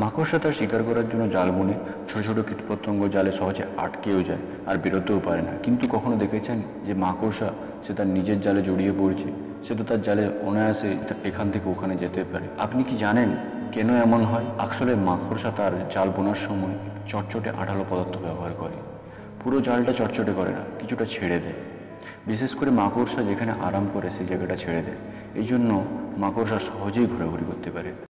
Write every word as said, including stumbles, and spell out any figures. माकड़सा शिकार करार जोनो जाल बुने छोटो छोटो कीटपतंग जाले सहजे आटकेओ जाए और बेरोतेओ पारे ना, किन्तु कखनो देखेछेन जे माकड़सा से तार निजेर जाले जड़िए पड़ेछे, से तो तार जाले अनायासे एखान थेके ओखाने जेते पारे। आपनि कि जानेन केन एमन हय? आसले माकड़सा तार जाल बोनार समय चटचटे आठालो पदार्थ व्यवहार करे, पुरो जालटा चटचटे करे ना, किछुटा छेड़े देय। विशेषकर माकड़सा जेखाने आराम करे सेइ जायगाटा छेड़े देय, एइजोन्नो माकड़सा सहजेई घोराघुरि करते पारे।